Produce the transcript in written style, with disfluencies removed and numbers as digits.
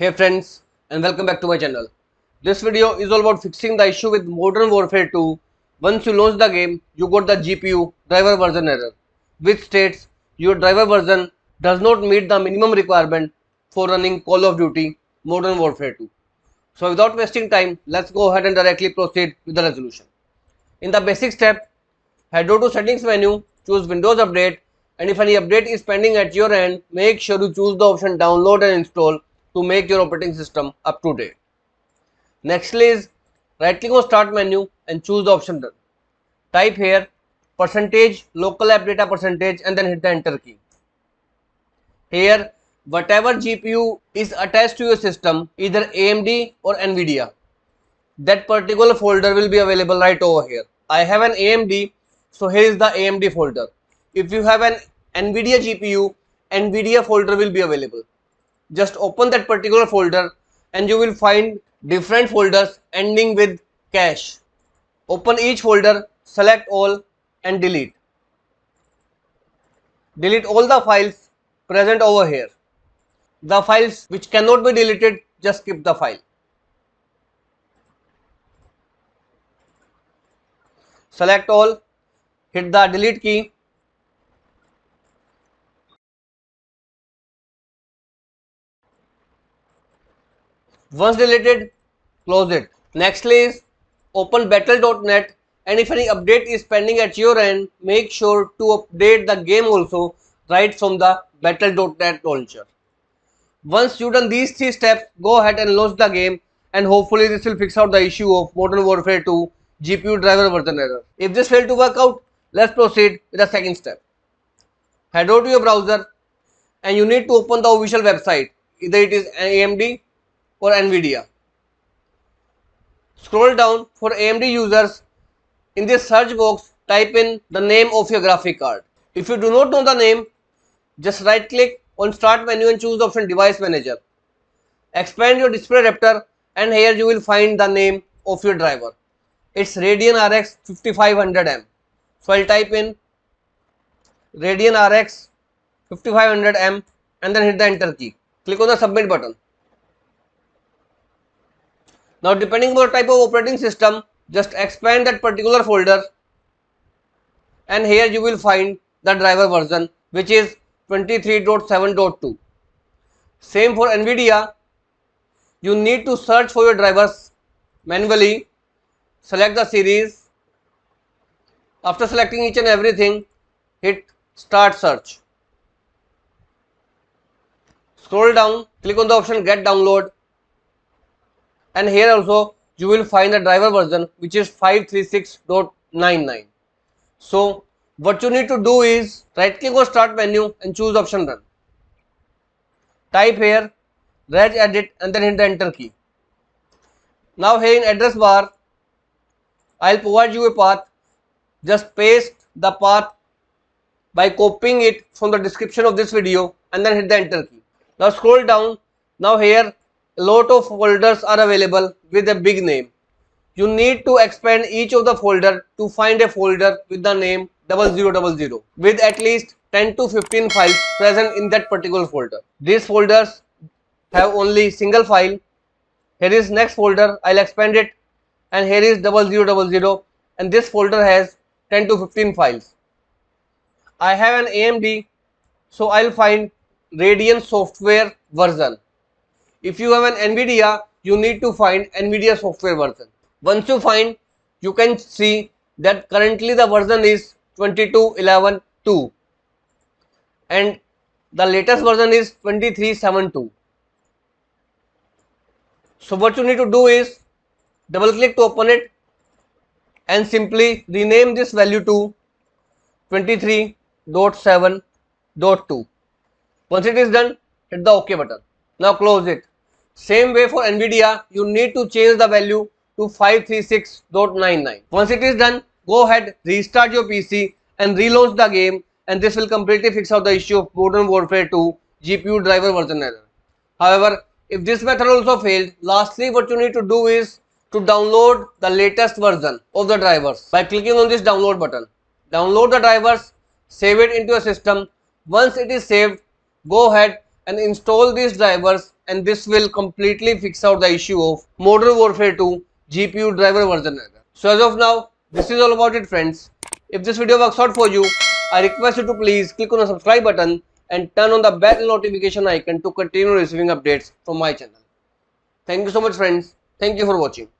Hey friends, and welcome back to my channel. This video is all about fixing the issue with Modern Warfare 2. Once you launch the game, you got the GPU driver version error, which states your driver version does not meet the minimum requirement for running Call of Duty Modern Warfare 2. So without wasting time, let's go ahead and directly proceed with the resolution. In the basic step, head over to settings menu, choose Windows Update, and if any update is pending at your end, make sure you choose the option download and install to make your operating system up to date. Nextly is right click on start menu and choose the option done. Type here %localappdata% and then hit the enter key. Here whatever GPU is attached to your system, either AMD or Nvidia, that particular folder will be available right over here. I have an AMD, so here is the AMD folder. If you have an Nvidia GPU, Nvidia folder will be available. Just open that particular folder and you will find different folders ending with cache. Open each folder, select all and delete. Delete all the files present over here. The files which cannot be deleted, just skip the file. Select all, hit the delete key. Once deleted, close it. Nextly is open battle.net, and if any update is pending at your end, make sure to update the game also right from the battle.net launcher. Once you've done these three steps, go ahead and launch the game, and hopefully this will fix out the issue of Modern Warfare 2 GPU driver version error. If this failed to work out, let's proceed with the second step. Head over to your browser and you need to open the official website, either it is AMD or Nvidia. Scroll down. For AMD users, in this search box type in the name of your graphic card. If you do not know the name, just right click on start menu and choose the option device manager. Expand your display adapter and here you will find the name of your driver. It's Radeon RX 5500M. So I'll type in Radeon RX 5500M and then hit the enter key. Click on the submit button. Now, depending on the type of operating system, just expand that particular folder and here you will find the driver version, which is 23.7.2. Same for Nvidia. You need to search for your drivers manually. Select the series. After selecting each and everything, hit start search. Scroll down, click on the option get download. And here also you will find the driver version, which is 536.99. So what you need to do is right click on start menu and choose option run. Type here Regedit and then hit the enter key. Now here in address bar, I'll provide you a path. Just paste the path by copying it from the description of this video and then hit the enter key. Now scroll down. Now here a lot of folders are available with a big name. You need to expand each of the folder to find a folder with the name 0000 with at least 10 to 15 files present in that particular folder. These folders have only single file. Here is next folder, I'll expand it, and here is 0000, and this folder has 10 to 15 files. I have an AMD, so I'll find Radeon software version. If you have an Nvidia, you need to find Nvidia software version. Once you find, you can see that currently the version is 22.11.2 and the latest version is 23.7.2. So what you need to do is double click to open it and simply rename this value to 23.7.2. Once it is done, hit the OK button. Now close it. Same way for Nvidia, you need to change the value to 536.99. Once it is done, go ahead, restart your PC and relaunch the game, and this will completely fix out the issue of Modern Warfare 2 GPU driver version error. However, if this method also failed, lastly what you need to do is to download the latest version of the drivers by clicking on this download button. Download the drivers, save it into your system. Once it is saved, go ahead and install these drivers, and this will completely fix out the issue of Modern Warfare 2 GPU driver version error. So as of now, this is all about it, friends. If this video works out for you, I request you to please click on the subscribe button and turn on the bell notification icon to continue receiving updates from my channel. Thank you so much, friends. Thank you for watching.